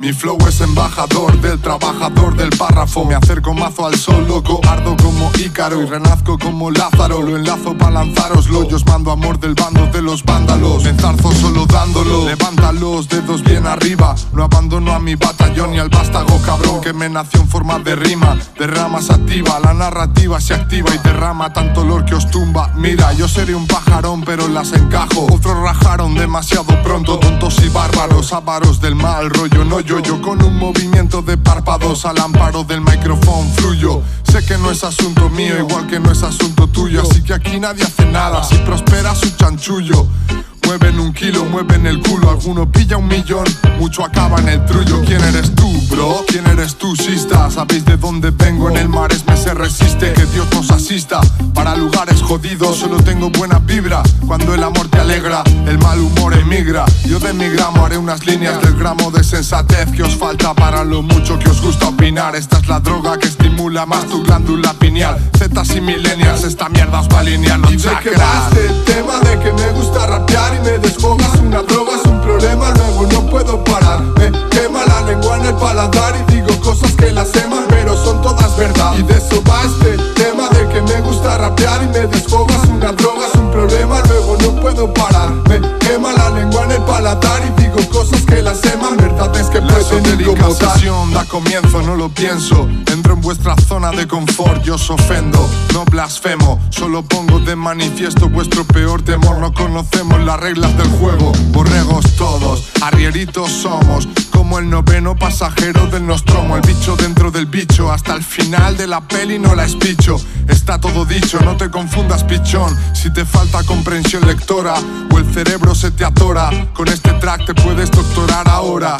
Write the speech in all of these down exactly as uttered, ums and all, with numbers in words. Mi flow es embajador del trabajador del párrafo. Me acerco mazo al sol, loco, ardo como Ícaro y renazco como Lázaro. Lo enlazo pa' lanzároslo, yo os mando amor del bando de los vándalos. Me enzarzo solo dándolo, levanta los dedos bien arriba. No abandono a mi batallón ni al vástago cabrón que me nació en forma de rima. Derrama sativa, la narrativa se activa y derrama tanto olor que os tumba. Mira, yo seré un pajarón pero las encajo. Otros rajaron demasiado pronto, tontos y bárbaros, ávaros del mal rollo. No yo Yo con un movimiento de párpados al amparo del micrófono fluyo. Sé que no es asunto mío, igual que no es asunto tuyo. Así que aquí nadie hace nada, si prospera su chanchullo. Mueven un kilo, mueven el culo, alguno pilla un millón, mucho acaba en el trullo. ¿Quién eres tú, bro? ¿Quién eres tú, sista? ¿Sabéis de dónde vengo? En el Maresme se resiste, que Dios nos asista. Para lugares jodidos solo tengo buena vibra. Cuando el amor te alegra, el mal humor emigra. Yo de mi gramo haré unas líneas del gramo de sensatez que os falta para lo mucho que os gusta opinar. Esta es la droga que estimula más tu glándula pineal. Zetas y millennials, esta mierda os va a alinear los chakras. ¿Y de qué va este tema de que me gusta rapear? Y me desfogas, una droga es un problema, luego no puedo parar. Me quema la lengua en el paladar y digo cosas que las eman, pero son todas verdad. Y de eso va este tema de que me gusta rapear. Y me desfogas, una droga es un problema, luego no puedo parar. Me quema la lengua en el paladar y digo cosas que las eman, verdad es que pueden ir como tal. Da comienzo, no lo pienso. Entro en vuestra zona de confort, yo os ofendo, no blasfemo. Solo pongo de manifiesto vuestro peor temor. No conocemos las reglas del juego, borregos todos, arrieritos somos, como el noveno pasajero del Nostromo. El bicho dentro del bicho, hasta el final de la peli no la espicho. Está todo dicho, no te confundas pichón, si te falta comprensión lectora o el cerebro se te atora, con este track te puedes doctorar ahora.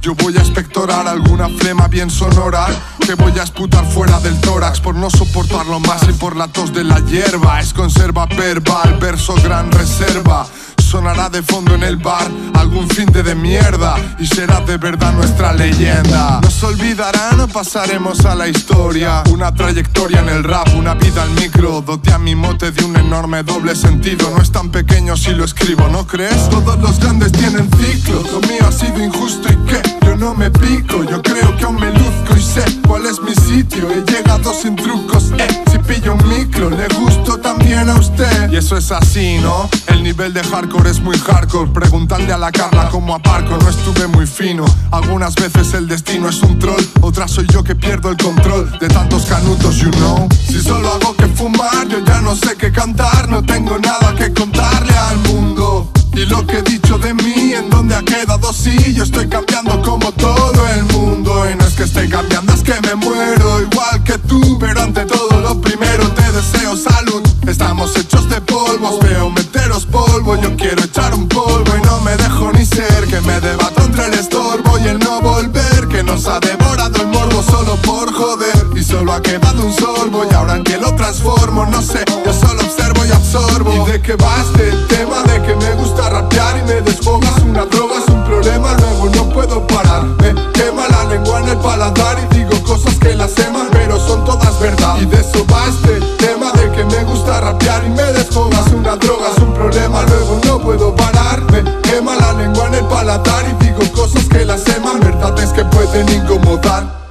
Yo voy a expectorar alguna flema bien sonora que voy a esputar fuera del tórax por no soportarlo más y por la tos de la hierba. Es conserva verbal, verso gran reserva. Sonará de fondo en el bar algún finde de mierda y será de verdad nuestra leyenda. Nos olvidará, no pasaremos a la historia. Una trayectoria en el rap, una vida al micro. Doté a mi mote de un enorme doble sentido. No es tan pequeño si lo escribo, ¿no crees? Todos los grandes tienen ciclos. Lo mío ha sido injusto y qué, yo no me pico. Yo creo que aún me luzco y sé cuál es mi sitio. He llegado sin trucos, eh si pillo un micro, le gusto también a usted. Y eso es así, ¿no? El nivel de hardcore es muy hardcore, preguntadle a la Carla cómo aparco, no estuve muy fino. Algunas veces el destino es un troll, otras soy yo que pierdo el control de tantos canutos, you know. Si solo hago que fumar, yo ya no sé qué cantar, no tengo nada que contarle al mundo. Y lo que he dicho de mí, ¿en dónde ha quedado? Sí, yo estoy cambiando como todo el mundo. Y no es que esté cambiando, es que me muero igual que tú, pero ante todo lo primero te deseo salud. Estamos hechos de polvos, veo meteros polvo, yo quiero echar un polvo y no me dejo ni ser. Que me debato entre el estorbo y el no volver, que nos ha devorado el morbo solo por joder. Y solo ha quedado un sorbo y ahora en que lo transformo, no sé, yo solo observo y absorbo. ¿Y de qué va este tema de que me gusta rapear? Y me desfogas, una droga es un problema, luego no puedo parar. Me quema la lengua en el paladar y digo cosas que las eman, pero son todas verdad. Y de eso va este tema de que me gusta rapear. Y me desfogas, una droga es un problema, luego no puedo parar. Me quema la lengua en el paladar y digo cosas que las eman, verdad es que pueden incomodar.